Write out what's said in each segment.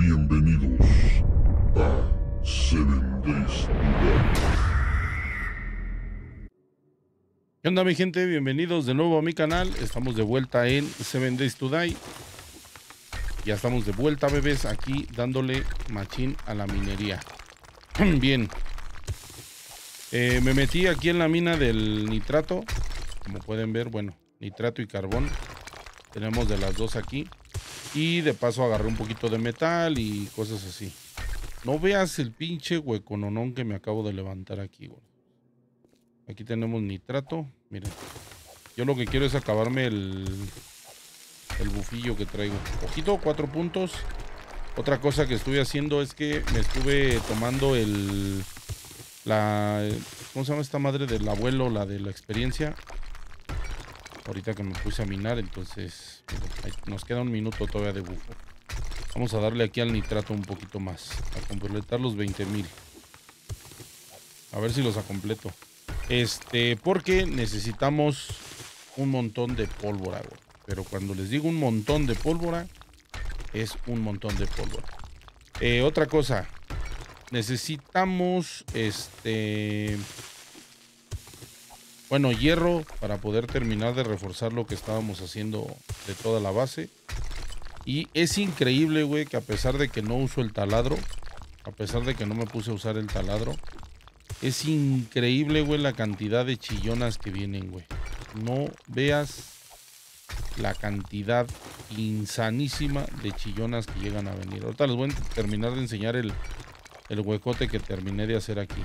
Bienvenidos a 7 Days to Die. ¿Qué onda, mi gente? Bienvenidos de nuevo a mi canal. Estamos de vuelta en 7 Days to Die. Ya estamos de vuelta, bebés, aquí dándole machín a la minería. Bien. Me metí aquí en la mina del nitrato. Como pueden ver, bueno, nitrato y carbón. Tenemos de las dos aquí. Y de paso agarré un poquito de metal y cosas así. No veas el pinche hueco nonón que me acabo de levantar aquí, güey. Aquí tenemos nitrato. Miren. Yo lo que quiero es acabarme el bufillo que traigo. Ojito, 4 puntos. Otra cosa que estuve haciendo es que me estuve tomando ¿cómo se llama esta madre del abuelo? La de la experiencia. Ahorita que me puse a minar, entonces nos queda 1 minuto todavía de bufo. Vamos a darle aquí al nitrato un poquito más, a completar los 20,000. A ver si los completo. Porque necesitamos un montón de pólvora, güey. Pero cuando les digo un montón de pólvora, es un montón de pólvora. Otra cosa, necesitamos bueno, hierro para poder terminar de reforzar lo que estábamos haciendo de toda la base. Y es increíble, güey, que a pesar de que no uso el taladro, a pesar de que no me puse a usar el taladro, es increíble, güey, la cantidad de chillonas que vienen, güey. No veas la cantidad insanísima de chillonas que llegan a venir. Ahorita les voy a terminar de enseñar el huecote que terminé de hacer aquí.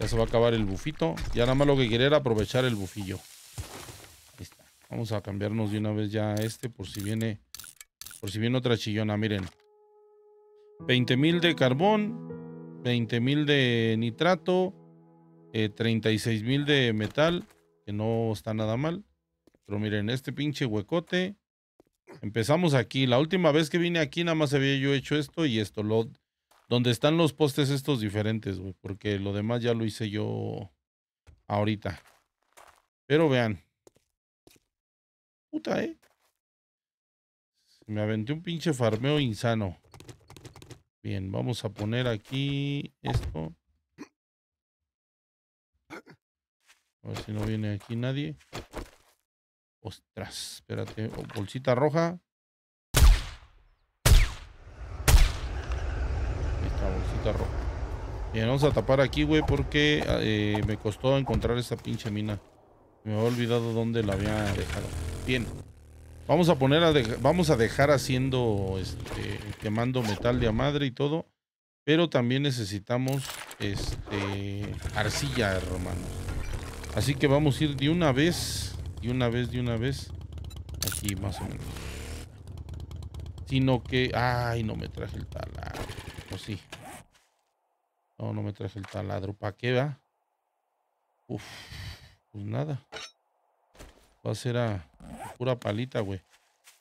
Ya se va a acabar el bufito. Ya nada más lo que quería era aprovechar el bufillo. Ahí está. Vamos a cambiarnos de una vez ya a por si viene otra chillona. Miren. 20,000 de carbón, 20,000 de nitrato, 36,000 de metal, que no está nada mal. Pero miren, este pinche huecote. Empezamos aquí. La última vez que vine aquí nada más había yo hecho esto y esto. Donde están los postes estos diferentes, güey. Porque lo demás ya lo hice yo ahorita. Pero vean. Puta, me aventé un pinche farmeo insano. Bien, vamos a poner aquí esto. A ver si no viene aquí nadie. Ostras, espérate. Bolsita roja. Bolsita roja. Bien, vamos a tapar aquí, güey, porque me costó encontrar esta pinche mina. Me había olvidado dónde la había dejado. Bien, vamos a poner vamos a dejar haciendo quemando metal de a madre y todo, pero también necesitamos arcilla, hermanos. Así que vamos a ir de una vez aquí más o menos. Sino que, ay, no me traje el taladro. O sí. No me traje el taladro. ¿Para qué va? Uf, pues nada. Va a ser a pura palita, güey.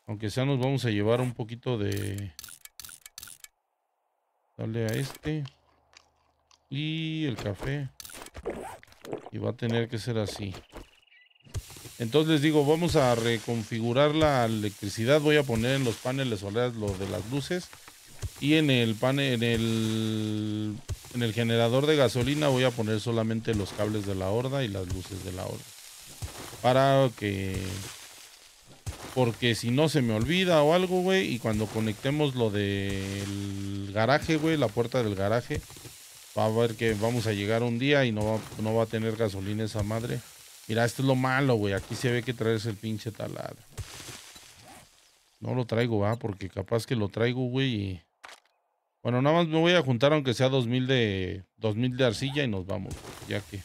Aunque sea, nos vamos a llevar un poquito de... Dale a este. Y el café. Y va a tener que ser así. Entonces les digo, vamos a reconfigurar la electricidad. Voy a poner en los paneles solares lo de las luces. Y en el panel, en el generador de gasolina voy a poner solamente los cables de la horda y las luces de la horda. Porque si no se me olvida o algo, güey. Y cuando conectemos lo del garaje, güey, la puerta del garaje, va a ver que vamos a llegar un día y no va a tener gasolina esa madre. Mira, esto es lo malo, güey. Aquí se ve que traes el pinche taladro. No lo traigo, va, porque capaz que lo traigo, güey. Y... Bueno, nada más me voy a juntar aunque sea 2,000 de arcilla y nos vamos, ya que...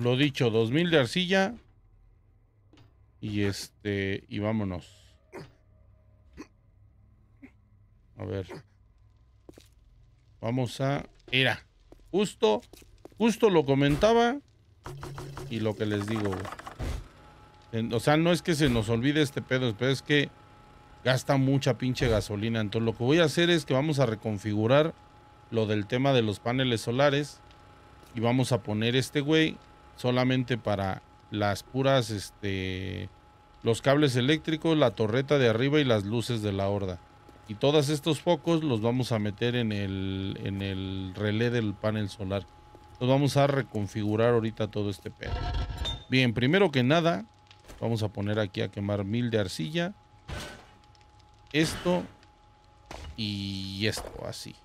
Lo dicho, 2,000 de arcilla. Y y vámonos. A ver. Vamos a... Mira, justo lo comentaba y lo que les digo, güey. O sea, no es que se nos olvide este pedo, pero es que... Gasta mucha pinche gasolina. Entonces lo que voy a hacer es que vamos a reconfigurar lo del tema de los paneles solares. Y vamos a poner este güey solamente para las puras, los cables eléctricos, la torreta de arriba y las luces de la horda. Y todos estos focos los vamos a meter en el relé del panel solar. Entonces vamos a reconfigurar ahorita todo este pedo. Bien, primero que nada, vamos a poner aquí a quemar 1000 de arcilla. Esto y esto, así.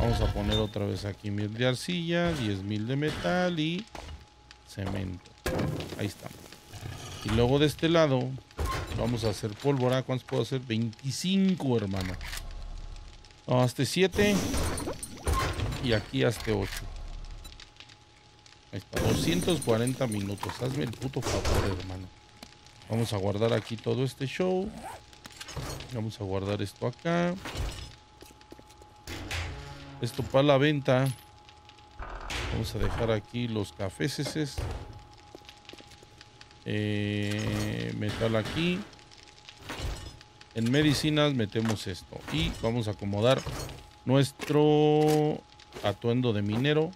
Vamos a poner otra vez aquí 1000 de arcilla, 10,000 de metal y cemento. Ahí estamos. Y luego de este lado vamos a hacer pólvora. ¿Cuántos puedo hacer? 25, hermano. No, hasta 7. Y aquí hasta 8. Ahí está. 240 minutos. Hazme el puto favor, hermano. Vamos a guardar aquí todo este show. Vamos a guardar esto acá. Esto para la venta. Vamos a dejar aquí los caféses. Metal aquí. En medicinas metemos esto. Y vamos a acomodar nuestro atuendo de minero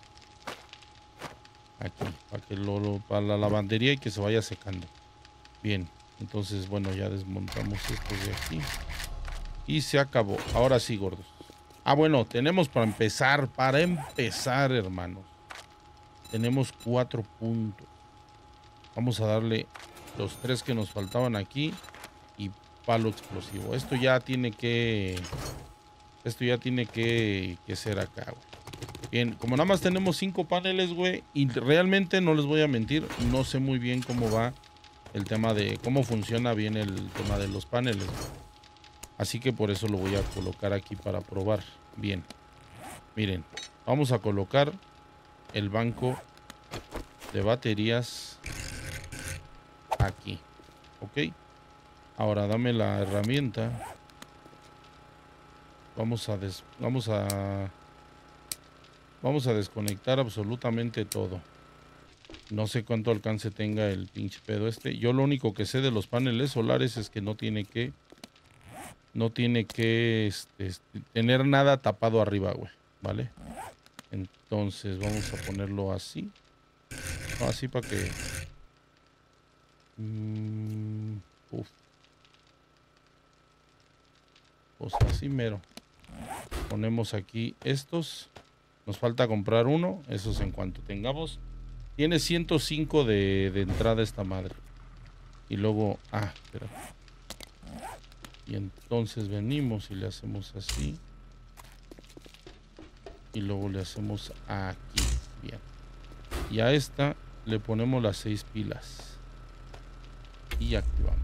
aquí, para que para la lavandería, y que se vaya secando. Bien, entonces bueno, ya desmontamos estos de aquí y se acabó. Ahora sí, gordos. Ah, bueno, tenemos para empezar, hermanos, tenemos 4 puntos. Vamos a darle los 3 que nos faltaban aquí y palo explosivo. Esto ya tiene que ser acá, güey. Bien, como nada más tenemos 5 paneles, güey, y realmente no les voy a mentir, no sé muy bien cómo va el tema de cómo funciona bien el tema de los paneles, güey. Así que por eso lo voy a colocar aquí para probar. Bien. Miren, vamos a colocar el banco de baterías aquí, ok. Ahora dame la herramienta. Vamos a desconectar absolutamente todo. No sé cuánto alcance tenga el pinche pedo este. Yo lo único que sé de los paneles solares es que no tiene que tener nada tapado arriba, güey, ¿vale? Entonces vamos a ponerlo así. No, así para que... Pues así mero. Ponemos aquí estos. Nos falta comprar uno. Esos en cuanto tengamos. Tiene 105 de entrada esta madre. Y luego... Ah, espera. Y entonces venimos y le hacemos así. Y luego le hacemos aquí. Bien. Y a esta le ponemos las 6 pilas. Y activamos.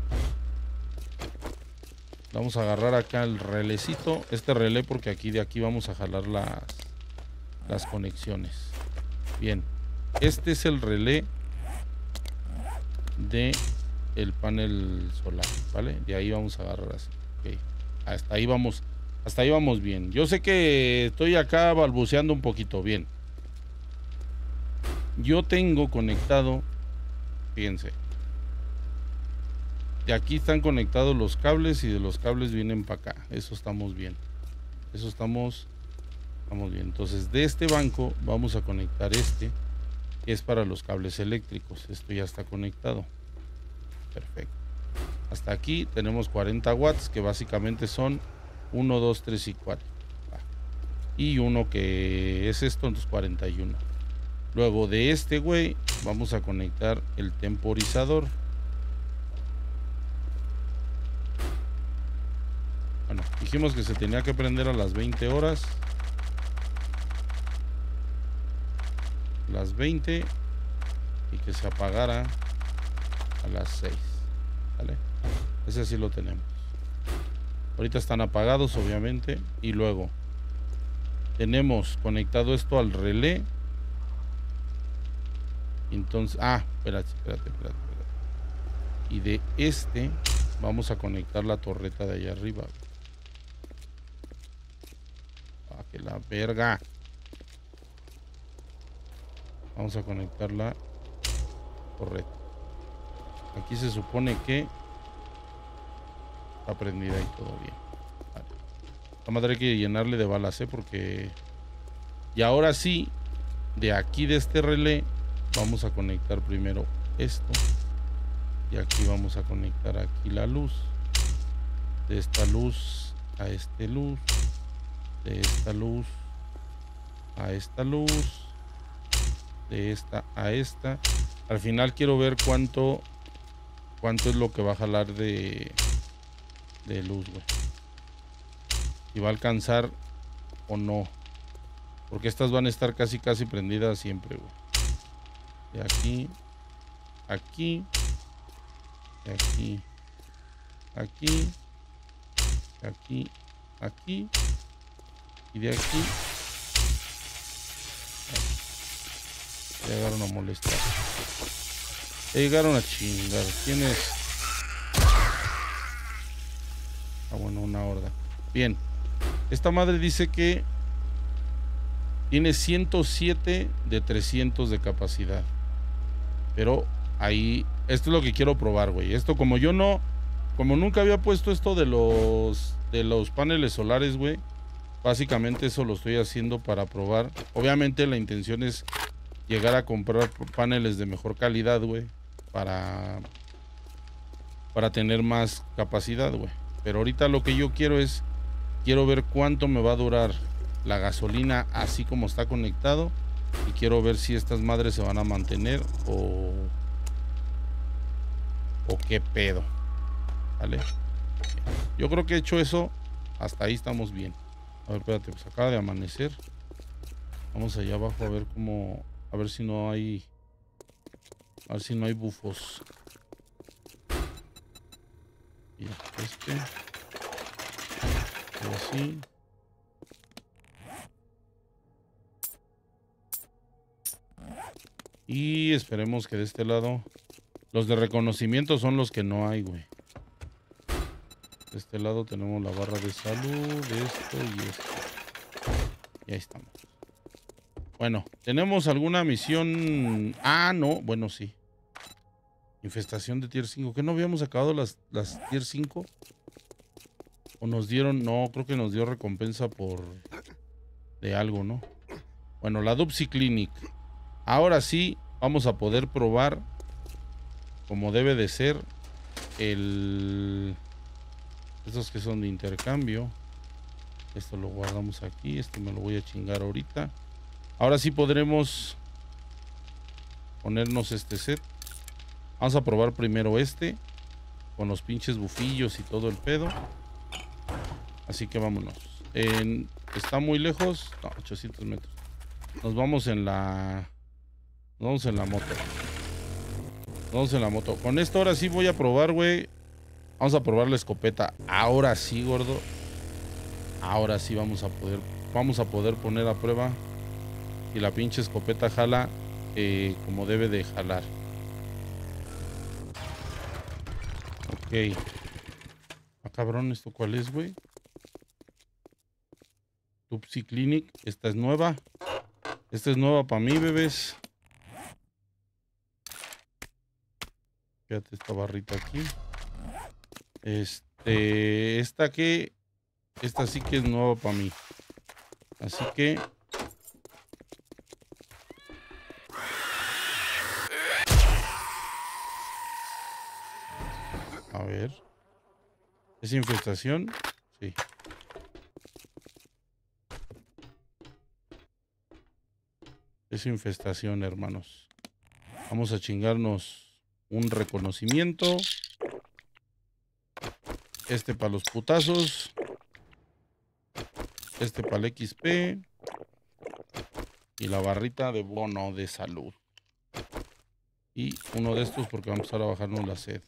Vamos a agarrar acá el relécito. Este relé, porque aquí de aquí vamos a jalar las conexiones. Bien. Este es el relé de el panel solar, ¿vale? De ahí vamos a agarrar así. Okay. Hasta ahí vamos bien. Yo sé que estoy acá balbuceando un poquito. Bien. Yo tengo conectado. Fíjense. De aquí están conectados los cables y de los cables vienen para acá. Eso estamos bien. Eso estamos bien. Entonces, de este banco vamos a conectar este, que es para los cables eléctricos. Esto ya está conectado. Perfecto. Hasta aquí tenemos 40 watts, que básicamente son 1, 2, 3 y 4. Y uno que es esto, entonces 41. Luego de este güey vamos a conectar el temporizador. Dijimos que se tenía que prender a las 20 horas. Las 20. Y que se apagara a las 6. ¿Vale? Ese sí lo tenemos. Ahorita están apagados, obviamente. Y luego tenemos conectado esto al relé. Entonces... Ah, espérate. Y de este vamos a conectar la torreta de allá arriba. Ah, que la verga. Vamos a conectar la torreta. Aquí se supone que está prendida y todo bien. Vale. La madre hay que llenarle de balas, ¿eh? Porque... Y ahora sí, de aquí de este relé, vamos a conectar primero esto. Y aquí vamos a conectar aquí la luz. De esta luz a este luz, de esta luz a esta luz, de esta a esta. Al final quiero ver cuánto es lo que va a jalar de luz, güey. Si va a alcanzar o no, porque estas van a estar casi prendidas siempre, güey. De aquí, aquí, aquí, aquí, aquí, aquí, y de aquí. Llegaron a molestar. Llegaron a chingar. ¿Quién es? Ah, bueno, una horda. Bien. Esta madre dice que tiene 107 de 300 de capacidad. Pero ahí... Esto es lo que quiero probar, güey. Esto como yo no... Como nunca había puesto esto de los paneles solares, güey. Básicamente eso lo estoy haciendo para probar. Obviamente la intención es... llegar a comprar paneles de mejor calidad, güey. Para tener más capacidad, güey. Pero ahorita lo que yo quiero es... Quiero ver cuánto me va a durar la gasolina así como está conectado. Y quiero ver si estas madres se van a mantener o qué pedo. Vale. Yo creo que he hecho eso. Hasta ahí estamos bien. A ver, espérate, pues acaba de amanecer. Vamos allá abajo a ver cómo... A ver si no hay... A ver si no hay bufos. Y este. Y así. Y esperemos que de este lado... Los de reconocimiento son los que no hay, güey. De este lado tenemos la barra de salud, esto y esto. Y ahí estamos. Bueno, ¿tenemos alguna misión? Ah, no, bueno, sí. Infestación de tier 5. ¿Qué no habíamos acabado las tier 5? ¿O nos dieron? No, creo que nos dio recompensa por... De algo, ¿no? Bueno, la Dupsy Clinic. Ahora sí, vamos a poder probar, como debe de ser, el... Estos que son de intercambio. Esto lo guardamos aquí. Este me lo voy a chingar ahorita. Ahora sí podremos ponernos este set. Vamos a probar primero este. Con los pinches bufillos y todo el pedo. Así que vámonos. ¿Está muy lejos? No, 800 metros. Nos vamos en la... Nos vamos en la moto. Nos vamos en la moto. Con esto ahora sí voy a probar, güey. Vamos a probar la escopeta. Ahora sí, gordo. Ahora sí vamos a poder poner a prueba. Y la pinche escopeta jala como debe de jalar. Ok. Ah, cabrón, ¿esto cuál es, güey? Dupsy Clinic. Esta es nueva. Esta es nueva para mí, bebés. Fíjate esta barrita aquí. Esta sí que es nueva para mí. Así que... A ver. ¿Es infestación? Sí. Es infestación, hermanos. Vamos a chingarnos un reconocimiento. Este para los putazos. Este para el XP. Y la barrita de bono de salud. Y uno de estos porque vamos a bajarnos la sed.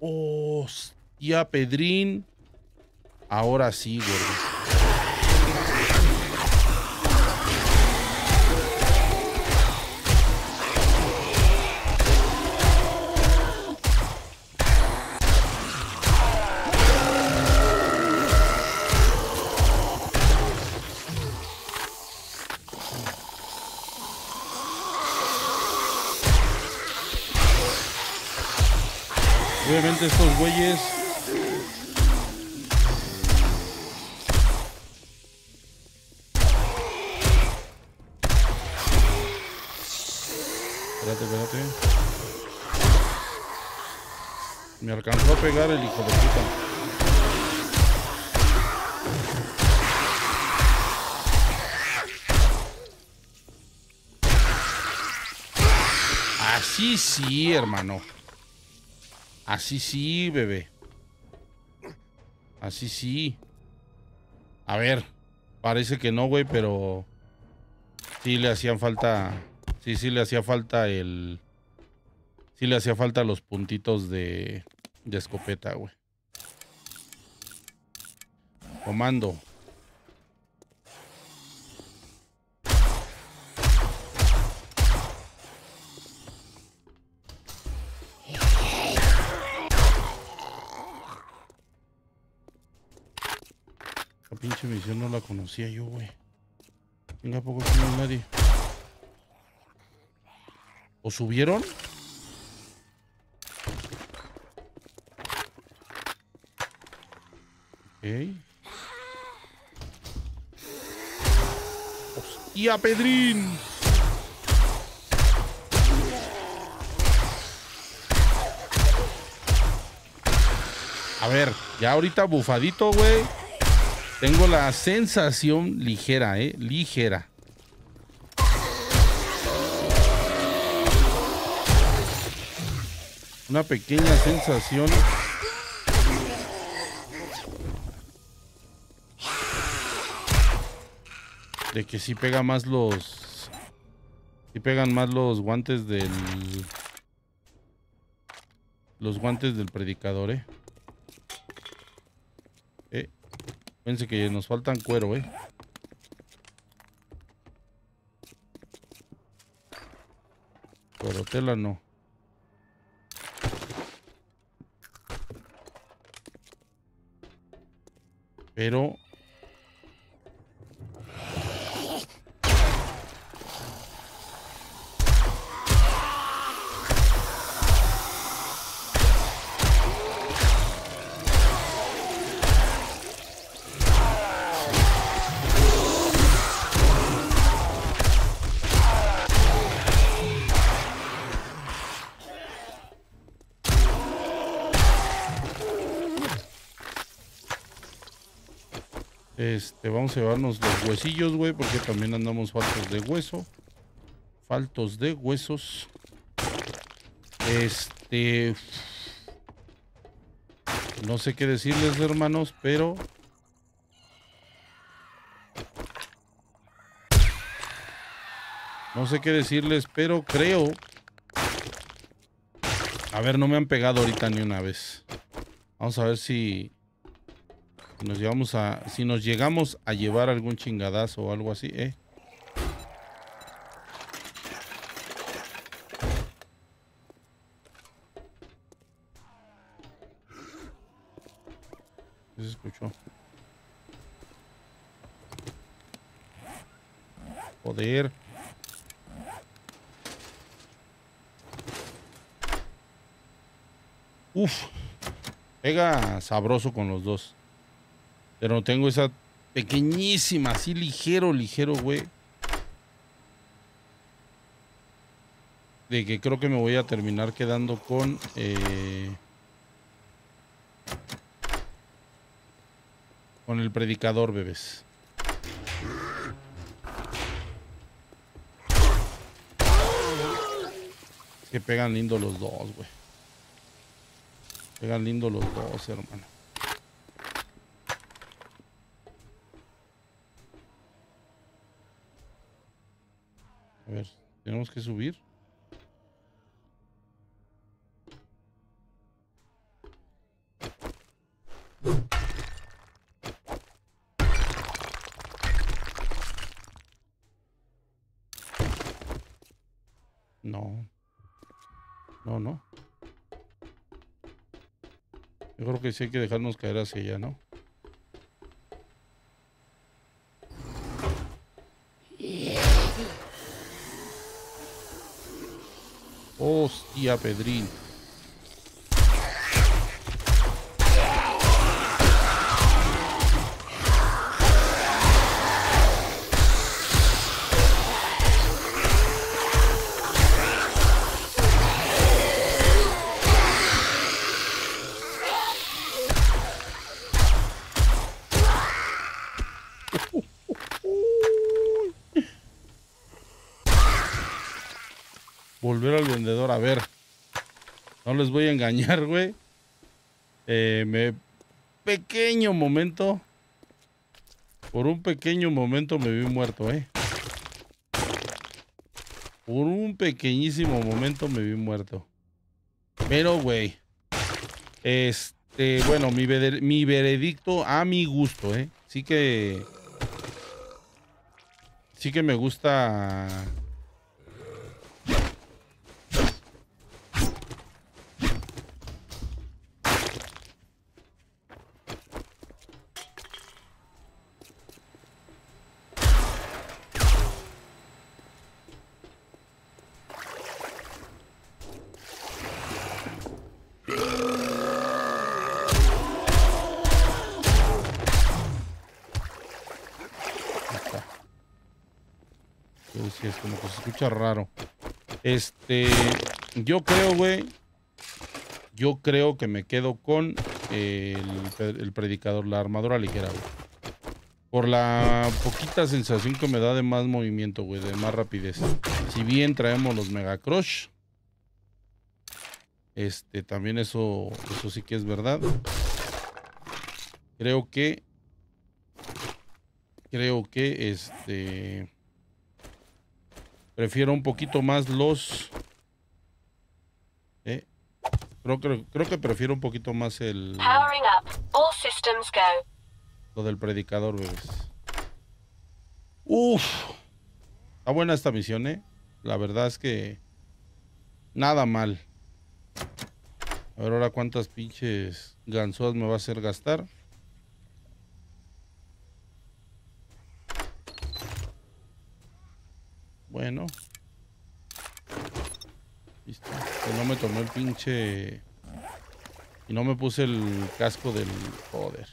Hostia, Pedrín. Ahora sí, güey. Obviamente estos güeyes Espérate. Me alcanzó a pegar el hijo de puta. Así sí, hermano. Así sí, bebé. Así sí. A ver, parece que no, güey, pero sí le hacían falta. Sí le hacía falta el... Sí le hacía falta los puntitos de escopeta, güey. Comando. Pinche misión no la conocía yo, güey. Venga, poco que no hay nadie. ¿O subieron? Ok. ¡Hostia, Pedrín! A ver, ya ahorita bufadito, güey. Tengo la sensación ligera, ligera. Una pequeña sensación. De que sí pega más los... Sí pegan más los guantes del... Los guantes del predicador, Fíjense que nos faltan cuero, Pero tela no. Pero... vamos a llevarnos los huesillos, güey, porque también andamos faltos de hueso. Faltos de huesos. No sé qué decirles, hermanos, pero... No sé qué decirles, pero creo... A ver, no me han pegado ahorita ni una vez. Vamos a ver si... Si nos llegamos a llevar algún chingadazo o algo así, ¿Qué se escuchó? Joder. Uf. Pega sabroso con los dos. Pero tengo esa pequeñísima, así ligero, güey. De que creo que me voy a terminar quedando con... con el predicador, bebés. Es que pegan lindo los dos, güey. Pegan lindo los dos, hermano. A ver, tenemos que subir. No. Yo creo que sí hay que dejarnos caer hacia allá, ¿no? Hostia, Pedrín. Volver al vendedor, a ver. No les voy a engañar, güey. Pequeño momento. Por un pequeño momento me vi muerto, Por un pequeñísimo momento me vi muerto. Pero, güey. Bueno, mi veredicto a mi gusto, Sí que... sí que me gusta... como que se escucha raro. Yo creo, güey. Yo creo que me quedo con el predicador, la armadura ligera, güey. Por la poquita sensación que me da de más movimiento, güey, de más rapidez. Si bien traemos los Mega Crush. También eso sí que es verdad. Creo que prefiero un poquito más los... Creo que prefiero un poquito más el... Powering up. All systems go. Lo del predicador, bebés. Uf. Está buena esta misión, La verdad es que... nada mal. A ver ahora cuántas pinches ganzúas me va a hacer gastar. Bueno. Listo. No me tomé el pinche... y no me puse el casco del... joder.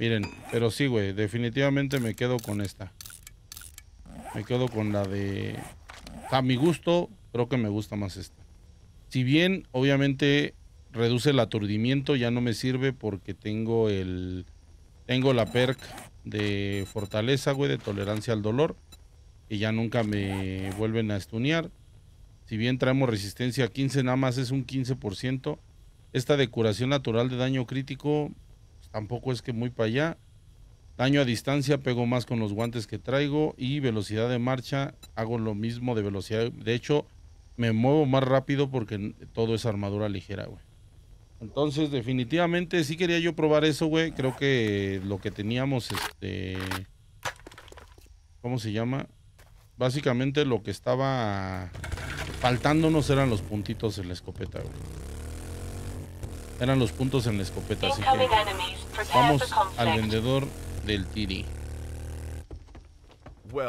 Miren, pero sí, güey. Definitivamente me quedo con esta. Me quedo con la de... a mi gusto, creo que me gusta más esta. Si bien, obviamente, reduce el aturdimiento. Ya no me sirve porque tengo el... tengo la perk de fortaleza, güey. De tolerancia al dolor. Y ya nunca me vuelven a stunear. Si bien traemos resistencia 15, nada más es un 15%. Esta de curación natural de daño crítico, pues tampoco es que muy para allá. Daño a distancia, pego más con los guantes que traigo. Y velocidad de marcha, hago lo mismo de velocidad. De hecho, me muevo más rápido porque todo es armadura ligera, güey. Entonces, definitivamente, sí quería yo probar eso, güey. Creo que lo que teníamos, ¿cómo se llama? Básicamente lo que estaba faltándonos eran los puntitos en la escopeta, güey. Eran los puntos en la escopeta, así que vamos al vendedor del tiri.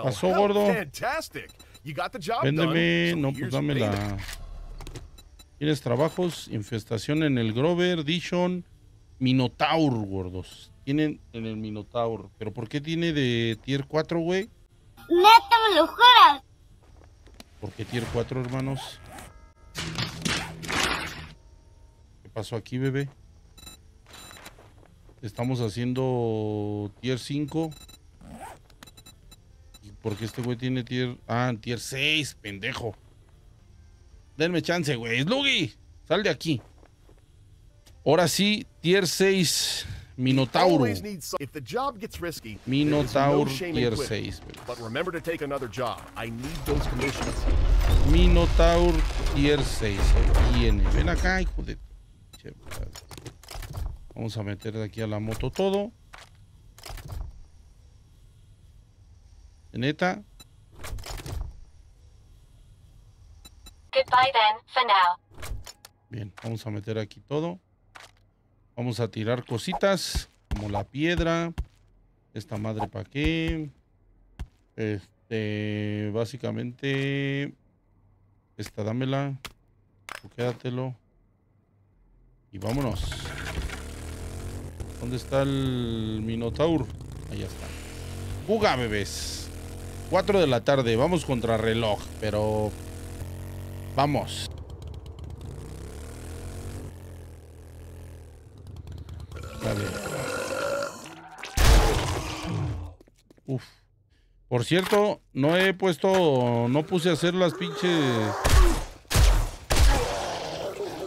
Pasó, gordo. Véndeme, no, pues dame la... ¿Tienes trabajos? Infestación en el Grover, Dishon, Minotaur, gordos. Tienen en el Minotaur. ¿Pero por qué tiene de tier 4, güey? ¡Neta, me lo juras! ¿Por qué tier 4, hermanos? ¿Qué pasó aquí, bebé? Estamos haciendo tier 5. ¿Y por qué este güey tiene tier...? Ah, tier 6, pendejo. Denme chance, güey. ¡Sluggy! ¡Sal de aquí! Ahora sí, tier 6... Minotauro. Minotauro tier 6. Minotauro tier 6. Viene. Ven acá, hijo de... vamos a meter de aquí a la moto todo. Neta. Goodbye then, for now. Bien, vamos a meter aquí todo. Vamos a tirar cositas, como la piedra, esta madre para qué, básicamente, esta dámela, o quédatelo, y vámonos. ¿Dónde está el Minotaur? Allá está. Fuga, bebés, 4 de la tarde, vamos contra reloj, pero vamos. Dale. Uf. Por cierto, no he puesto... No puse a hacer las pinches...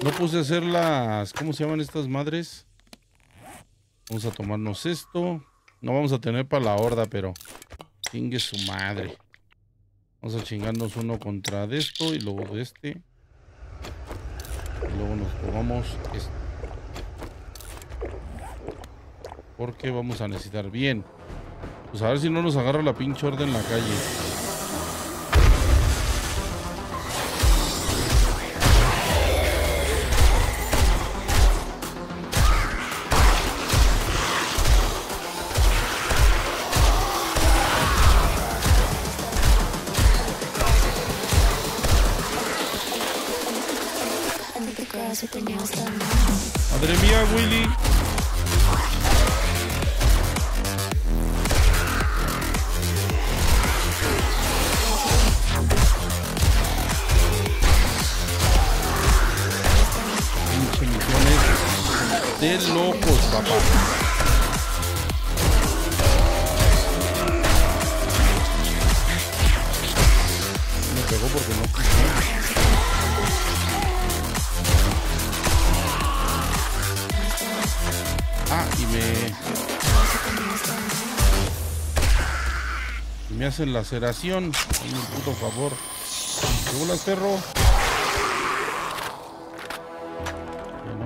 No puse a hacer las... ¿Cómo se llaman estas madres? Vamos a tomarnos esto. No vamos a tener para la horda, pero... Chingue su madre. Vamos a chingarnos uno contra de esto y luego de este. Y luego nos probamos esto. Porque vamos a necesitar bien. Pues a ver si no nos agarra la pinche horda en la calle. Madre mía, Willy. De locos, papá. Me pegó porque no quise. Ah, y me hacen laceración. Un puto favor. ¿Qué bolas, perro?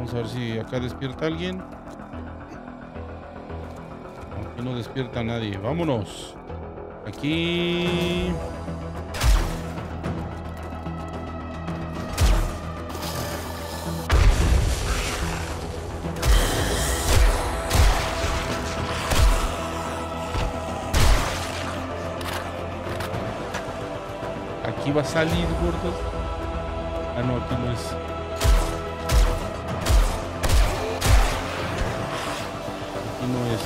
A ver si acá despierta alguien. Aquí no despierta nadie. Vámonos. Aquí. Aquí va a salir, gordos. Ah, no, aquí no es. No es.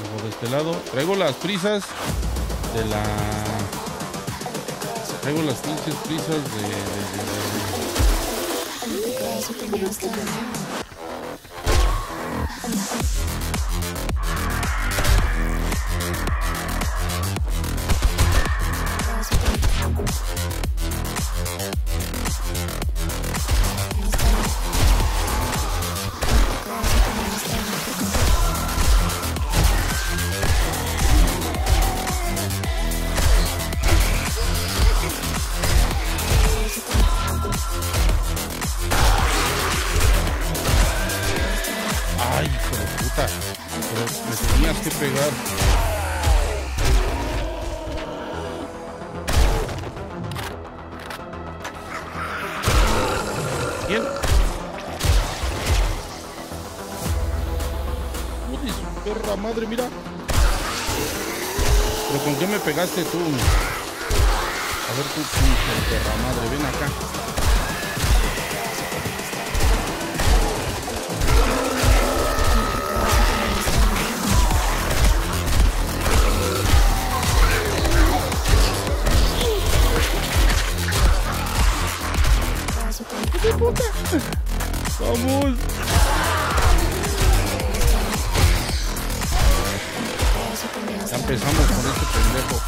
Luego de este lado. Traigo las prisas de la. Traigo las pinches prisas de... Madre, mira. ¿Pero con qué me pegaste tú? A ver tú, pinche perra madre, ven acá. ¡Qué puta! ¡Vamos! Ya empezamos con este pendejo.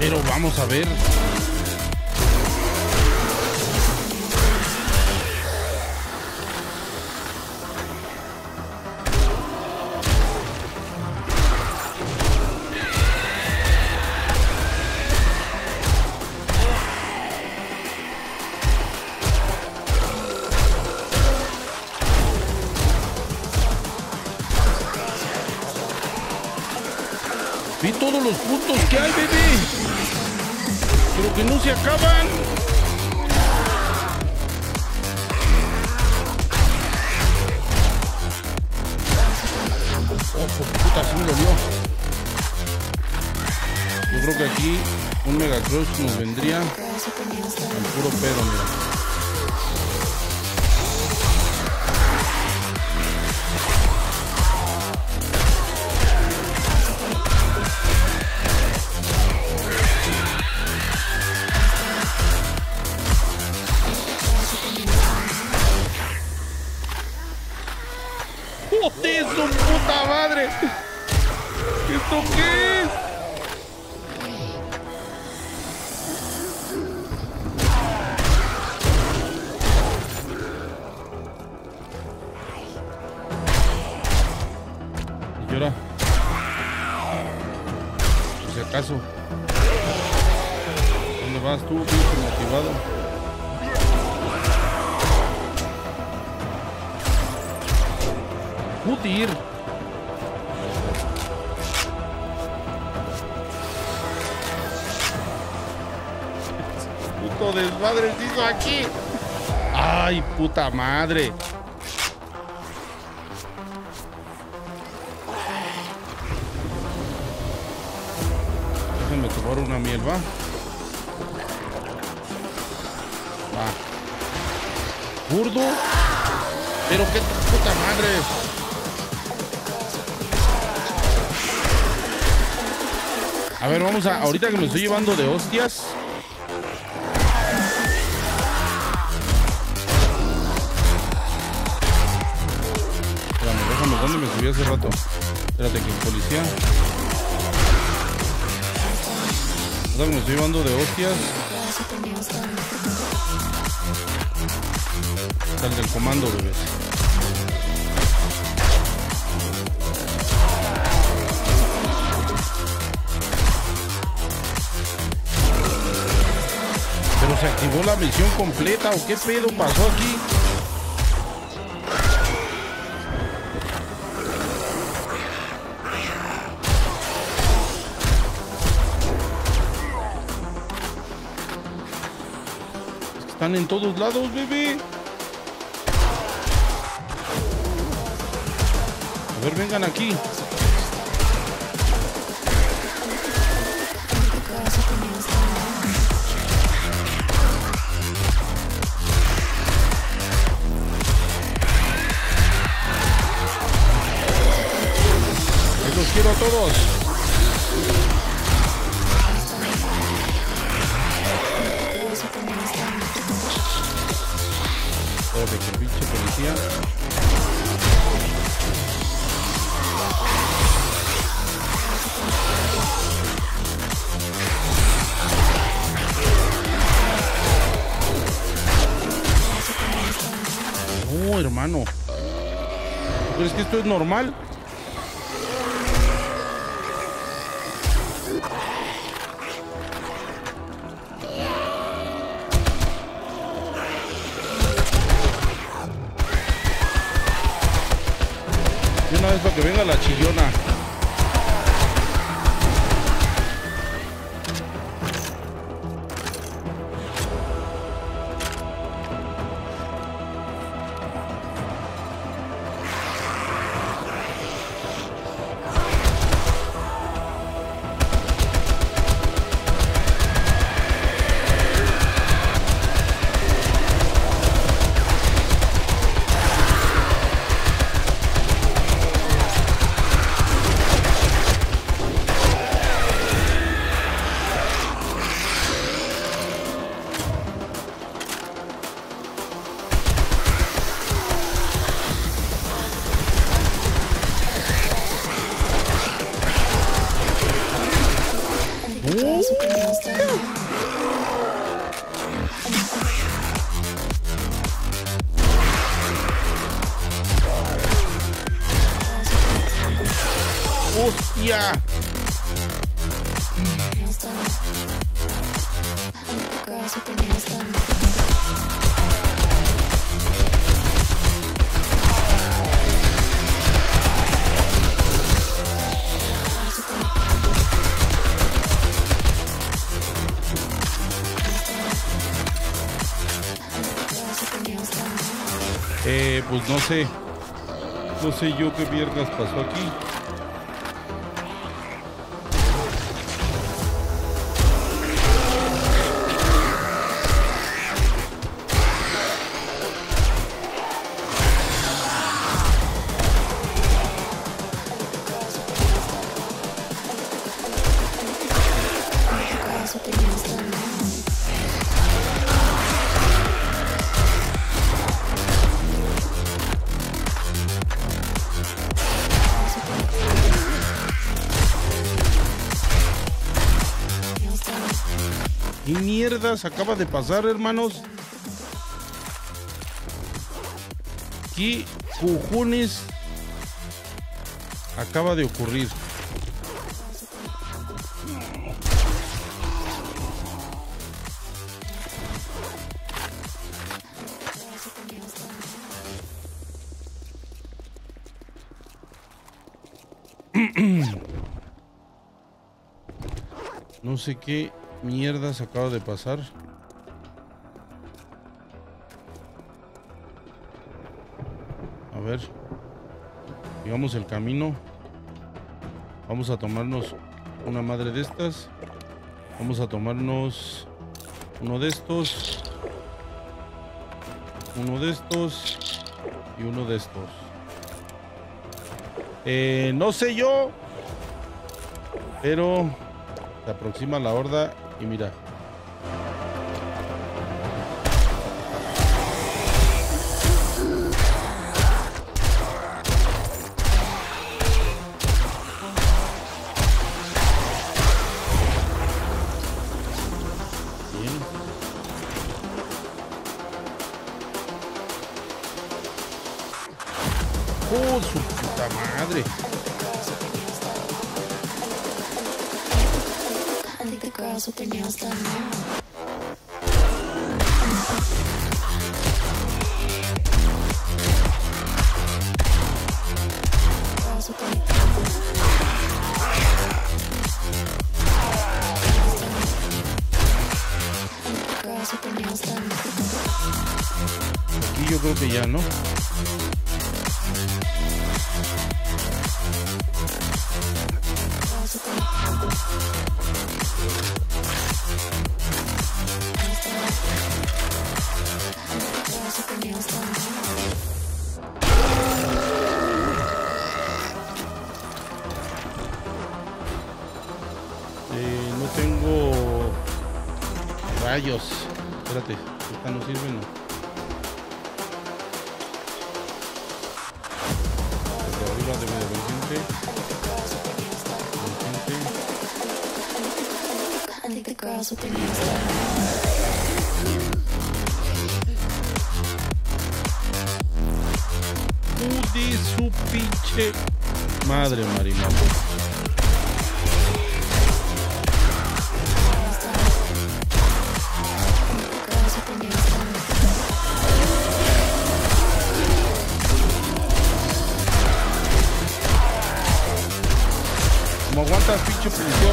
Pero vamos a ver. Los puntos que hay, bebé, pero que no se acaban. Oh, por puta, sí me lo dio. Yo creo que aquí un Mega Crush nos vendría. Eso también está bien. Puro pedo, mira. ¡Joder, su puta madre! ¿Esto qué es? Por si acaso. ¿Dónde vas tú, pinche motivado? ¡Putir! ¡Puto desmadre se hizo aquí! ¡Ay, puta madre! Déjenme tomar una miel, ¿va? Va. ¿Burdo? Pero qué puta madre. A ver, vamos a... Ahorita que me estoy llevando de hostias. Espérame, déjame dónde me subí hace rato. Espérate que el policía... Me estoy llevando de hostias. Sal del comando, bebés. Pero se activó la misión completa, ¿o qué pedo pasó aquí? Están en todos lados, bebé. A ver, vengan aquí. Los quiero a todos. De que el bicho policía. No, hermano. ¿Crees que esto es normal? Una vez para que venga la chillona. ¡Hostia! Pues no sé. No sé yo qué mierdas pasó aquí. eso te quieres dar. ¿Qué mierdas acaba de pasar, hermanos? ¿Qué cojones acaba de ocurrir? No sé qué mierdas acaba de pasar. A ver, digamos el camino. Vamos a tomarnos una madre de estas. Vamos a tomarnos uno de estos, uno de estos y uno de estos. No sé yo, pero se aproxima la horda y mira. Aquí yo creo que ya, ¿no? No tengo rayos. Espérate, esta no sirve, ¿no? Desde arriba debe de ver gente. Uy, su pinche madre, marimambo. Pinche policía, culero.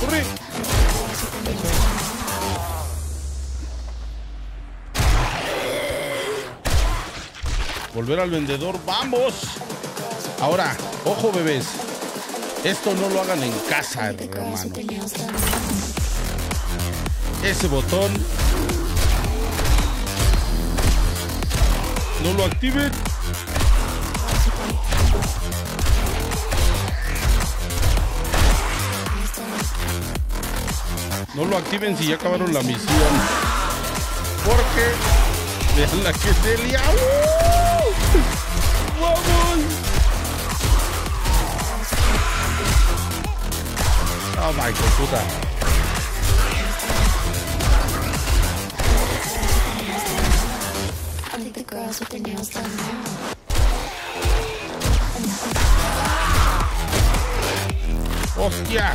¡Corre! Volver al vendedor, ¡vamos! Ahora, ojo, bebés. Esto no lo hagan en casa, hermano. Ese botón no lo activen. No lo activen si ya acabaron la misión. Porque vean la que se lia. ¡Vamos! Oh my god, puta. ¡Hostia!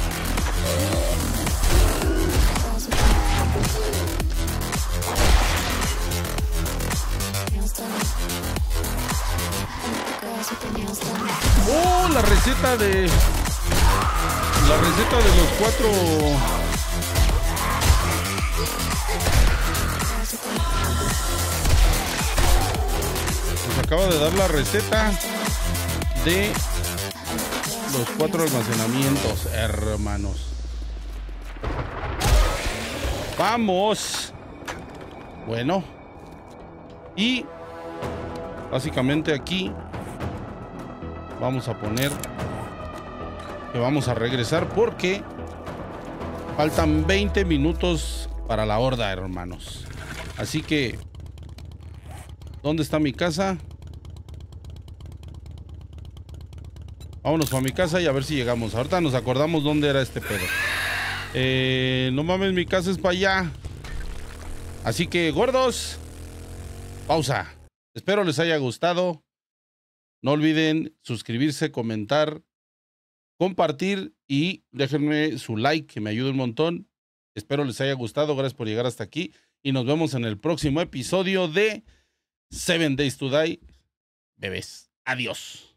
¡Oh! La receta de los 4... Acaba de dar la receta de los 4 almacenamientos, hermanos. ¡Vamos! Bueno. Y básicamente aquí Vamos a poner que vamos a regresar porque faltan 20 minutos para la horda, hermanos. Así que, ¿dónde está mi casa? Vámonos para mi casa y a ver si llegamos. Ahorita nos acordamos dónde era este pedo. No mames, mi casa es para allá. Así que, gordos, pausa. Espero les haya gustado. No olviden suscribirse, comentar, compartir y déjenme su like, que me ayuda un montón. Espero les haya gustado. Gracias por llegar hasta aquí. Y nos vemos en el próximo episodio de 7 Days to Die. Bebés. Adiós.